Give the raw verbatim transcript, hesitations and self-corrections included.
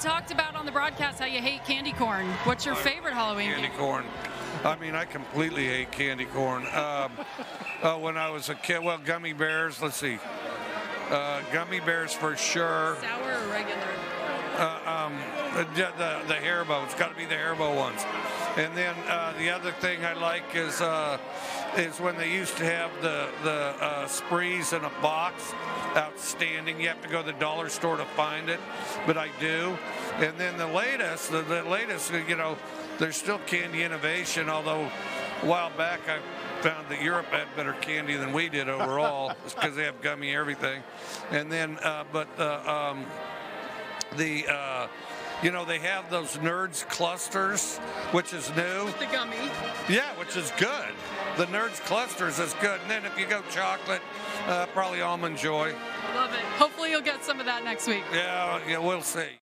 talked about on the broadcast how you hate candy corn. What's your favorite Halloween candy game? Corn. I mean, I completely hate candy corn. Um, uh, when I was a kid, well, gummy bears, let's see. Uh, gummy bears for sure. Sour or regular? Uh, um, the, the, the Haribo, it's got to be the Haribo ones. And then uh, the other thing I like is uh, is when they used to have the, the uh, sprees in a box, outstanding. You have to go to the dollar store to find it, but I do. And then the latest, the, the latest, you know, there's still candy innovation, although a while back I found that Europe had better candy than we did overall because they have gummy everything. And then, uh, but the, um, the uh, you know, they have those Nerds Clusters, which is new. With the gummy. Yeah, which is good. The Nerds Clusters is good. And then if you go chocolate, uh, probably Almond Joy. Love it. Hopefully you'll get some of that next week. Yeah, yeah, we'll see.